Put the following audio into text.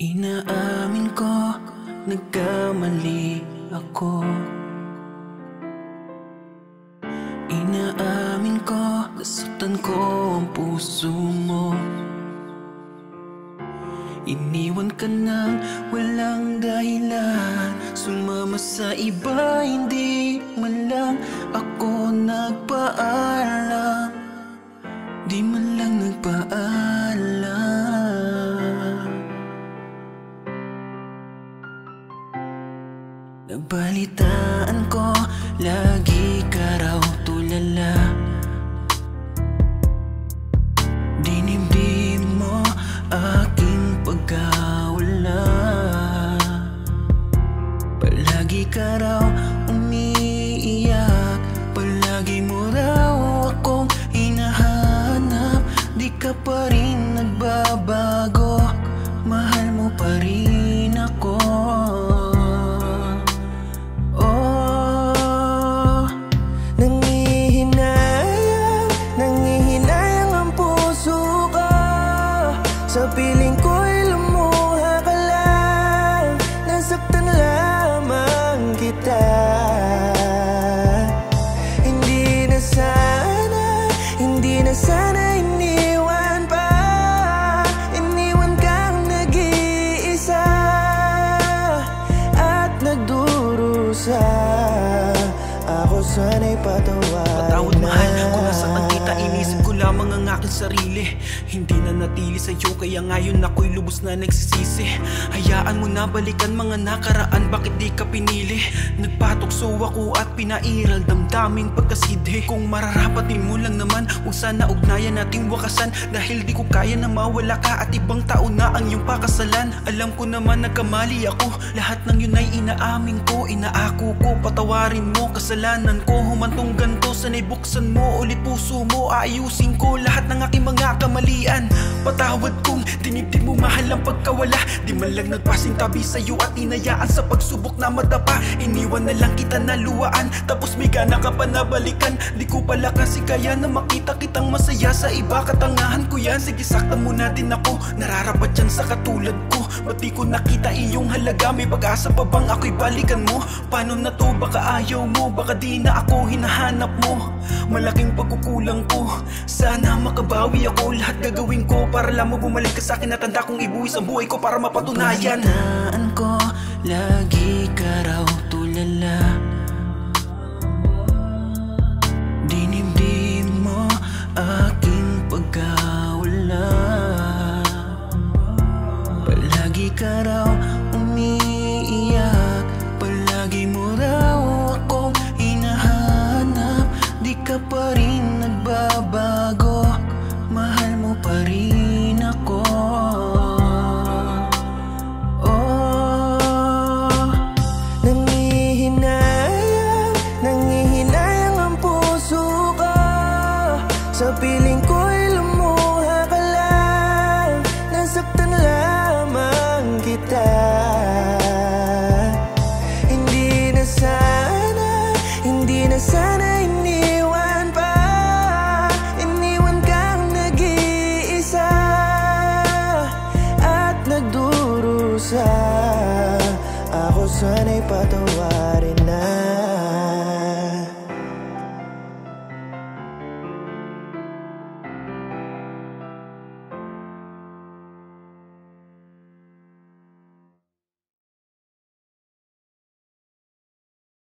Inaamin ko, nagkamali ako. Inaamin ko, nasaktan ko ang puso mo. Iniwan ka nang walang dahilan, sumama sa iba, hindi man lang ako nagpaalam. Di man lang nagpaalam. Nabalitaan ko, lagi ka raw tulala. Dinibdib mo aking pagkawala. Palagi ka raw umiiyak, palagi mo raw akong hinahanap. Di ka pa rin nagbabago, mahal mo pa rin ako. Patawad mahal, kung nasaktan kita, inisip ko lamang ang aking sarili. Hindi na natili sa'yo, kaya ngayon ako'y lubos na nagsisisi. Hayaan mo na balikan mga nakaraan, bakit di ka pinili? Nagpatokso ako at pinairal damdamin pagkasidhe. Kung mararapatin mo lang naman, huwag sana ugnayan nating wakasan. Dahil di ko kaya na mawala ka at ibang tao na ang iyong pakasalan. Alam ko naman nagkamali ako, lahat ng yun ay inaamin ko. Inaako ko, patawarin mo, kasalanan ko. Humantong ganto, sana'y buksan mo ulit puso mo. Aayusin ko lahat ng aking mga kamali. Patawad kung dinibdib mo mahal ang pagkawala. Di man lang nagpasintabi sa'yo at inayaan sa pagsubok na madapa. Iniwan na lang kita na luwaan, tapos may gana ka pa nabalikan. Di ko pala kasi kaya na makita kitang masaya sa iba, katangahan ko yan. Sige saktan mo na din ako, nararapat yan sa katulad ko. Ba't di ko nakita iyong halaga, may pag-asa pa bang ako'y balikan mo? Paano na to, baka ayaw mo, baka di na ako hinahanap mo. Malaking pagkukulang ko, sana makabawi ako. Lahat gagawin ko para lang mo bumalik ka sa'kin. Natanda kong ibuwis ang buhay ko para mapatunayan. Nabalitaan ko, lagi ka raw tulala. Dinibdib mo aking pagkawala. Palagi ka raw umiiyak, palagi mo raw akong hinahanap. Di ka pa rin nagbabago, mahal mo pa rin ako. Oh, nangihinayang ang puso ko. Sa piling ko'y lumuha ka lang, nasaktan lamang kita. Hindi na sana sana'y patawad.